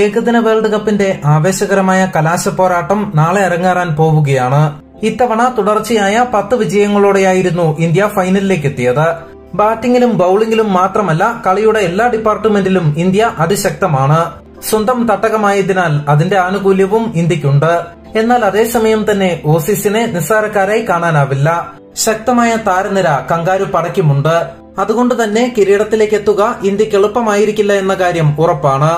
ഏകദിന വേൾഡ് കപ്പിന്റെ ആവേശകരമായ കലാശപ്പോരാട്ടം നാളെ അരങ്ങേറാൻ പോവുകയാണ്. ഇത്തവണ തുടർച്ചയായ 10 വിജയങ്ങളോടെയായിരുന്നു ഇന്ത്യ ഫൈനലിലേക്ക് എത്തിയത്. ബാറ്റിംഗിലും ബൌളിംഗിലും മാത്രമല്ല കളിയുടെ എല്ലാ ഡിപ്പാർട്ട്മെന്റിലും ഇന്ത്യ അതിശക്തമാണ്. സ്വന്തം തട്ടകമായതിനാൽ അതിന്റെ ആനുകൂല്യവും ഇന്ത്യക്കുണ്ട്. എന്നാൽ അതേസമയം തന്നെ ഓസീസിനെ നിസ്സാരക്കാരായി കാണാനാവില്ല. ശക്തമായ താരനിര കങ്കാരു പടയ്ക്കുമുണ്ട്. അതുകൊണ്ട് തന്നെ കിരീടത്തിലേക്കെത്തുക ഇന്ത്യക്ക് എളുപ്പമായിരിക്കില്ല എന്ന കാര്യം ഉറപ്പാണ്.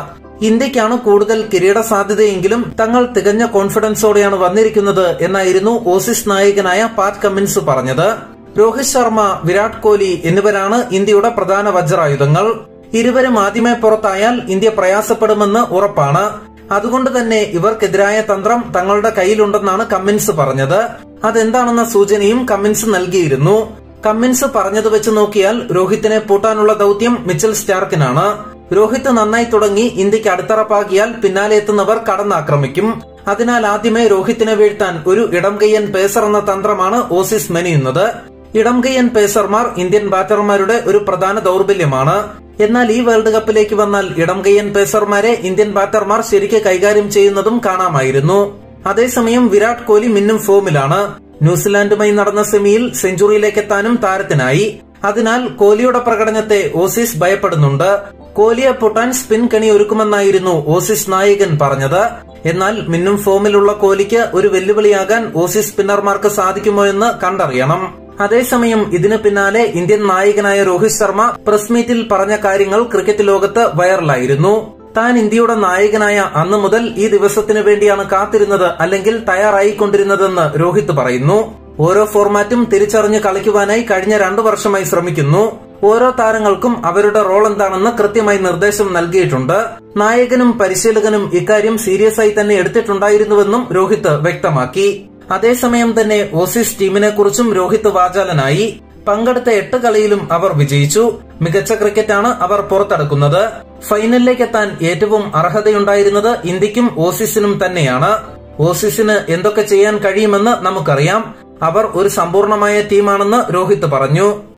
ഇന്ത്യക്കാണ് കൂടുതൽ കിരീട സാധ്യതയെങ്കിലും തങ്ങൾ തികഞ്ഞ കോൺഫിഡൻസോടെയാണ് വന്നിരിക്കുന്നത് എന്നായിരുന്നു ഓസീസ് നായകനായ പാറ്റ് കമ്മിൻസ് പറഞ്ഞത്. രോഹിത് ശർമ്മ, വിരാട് കോഹ്ലി എന്നിവരാണ് ഇന്ത്യയുടെ പ്രധാന വജ്രായുധങ്ങൾ. ഇരുവരും ആദ്യമേ പുറത്തായാൽ ഇന്ത്യ പ്രയാസപ്പെടുമെന്ന് ഉറപ്പാണ്. അതുകൊണ്ട് തന്നെ ഇവർക്കെതിരായ തന്ത്രം തങ്ങളുടെ കയ്യിലുണ്ടെന്നാണ് കമ്മിൻസ് പറഞ്ഞത്. അതെന്താണെന്ന സൂചനയും കമ്മിൻസ് നൽകിയിരുന്നു. കമ്മിൻസ് പറഞ്ഞത് വെച്ച് നോക്കിയാൽ രോഹിത്തിനെ പൂട്ടാനുള്ള ദൌത്യം മിച്ചൽ സ്റ്റാർക്കിനാണ്. രോഹിത് നന്നായി തുടങ്ങി ഇന്ത്യക്ക് അടിത്തറപ്പാകിയാൽ പിന്നാലെ എത്തുന്നവർ കടന്നാക്രമിക്കും. അതിനാൽ ആദ്യമേ രോഹിത്തിനെ വീഴ്ത്താൻ ഒരു ഇടംകയ്യൻ പേസർ എന്ന തന്ത്രമാണ് ഓസീസ് മെനയുന്നത്. ഇടംകയ്യൻ പേസർമാർ ഇന്ത്യൻ ബാറ്റർമാരുടെ ഒരു പ്രധാന ദൌർബല്യമാണ്. എന്നാൽ ഈ വേൾഡ് കപ്പിലേക്ക് വന്നാൽ ഇടംകയ്യൻ പേസർമാരെ ഇന്ത്യൻ ബാറ്റർമാർ ശരിക്ക് കൈകാര്യം ചെയ്യുന്നതും കാണാമായിരുന്നു. അതേസമയം വിരാട് കോഹ്ലി മിന്നും ഫോമിലാണ്. ന്യൂസിലാൻഡുമായി നടന്ന സെമിയിൽ സെഞ്ചുറിയിലേക്കെത്താനും താരത്തിനായി. അതിനാൽ കോഹ്ലിയുടെ പ്രകടനത്തെ ഓസീസ് ഭയപ്പെടുന്നുണ്ട്. കോഹ്ലിയെ പൊട്ടാൻ സ്പിൻ കണി ഒരുക്കുമെന്നായിരുന്നു ഓസീസ് നായകൻ പറഞ്ഞത്. എന്നാൽ മിന്നും ഫോമിലുള്ള കോഹ്ലിക്ക് ഒരു വെല്ലുവിളിയാകാൻ ഓസീസ് സ്പിന്നർമാർക്ക് സാധിക്കുമോ എന്ന് കണ്ടറിയണം. അതേസമയം ഇതിന് പിന്നാലെ ഇന്ത്യൻ നായകനായ രോഹിത് ശർമ്മ പ്രസ് മീറ്റിൽ പറഞ്ഞ കാര്യങ്ങൾ ക്രിക്കറ്റ് ലോകത്ത് വൈറലായിരുന്നു. താൻ ഇന്ത്യയുടെ നായകനായ അന്ന് മുതൽ ഈ ദിവസത്തിനു വേണ്ടിയാണ് കാത്തിരുന്നത്, അല്ലെങ്കിൽ തയ്യാറായിക്കൊണ്ടിരുന്നതെന്ന് രോഹിത് പറയുന്നു. ഓരോ ഫോർമാറ്റും തിരിച്ചറിഞ്ഞ് കളിക്കുവാനായി കഴിഞ്ഞ 2 വർഷമായി ശ്രമിക്കുന്നു. ഓരോ താരങ്ങൾക്കും അവരുടെ റോൾ എന്താണെന്ന് കൃത്യമായി നിർദ്ദേശം നൽകിയിട്ടുണ്ട്. നായകനും പരിശീലകനും ഇക്കാര്യം സീരിയസ് ആയി തന്നെ എടുത്തിട്ടുണ്ടായിരുന്നുവെന്നും രോഹിത് വ്യക്തമാക്കി. അതേസമയം തന്നെ ഓസീസ് ടീമിനെ കുറിച്ചും രോഹിത് വാചാലനായി. പങ്കെടുത്ത 8 കളിയിലും അവർ വിജയിച്ചു. മികച്ച ക്രിക്കറ്റാണ് അവർ പുറത്തെടുക്കുന്നത്. ഫൈനലിലേക്കെത്താൻ ഏറ്റവും അർഹതയുണ്ടായിരുന്നത് ഇന്ത്യക്കും ഓസീസിനും തന്നെയാണ്. ഓസീസിന് എന്തൊക്കെ ചെയ്യാൻ കഴിയുമെന്ന് നമുക്കറിയാം. അവർ ഒരു സമ്പൂർണമായ ടീമാണെന്ന് രോഹിത് പറഞ്ഞു.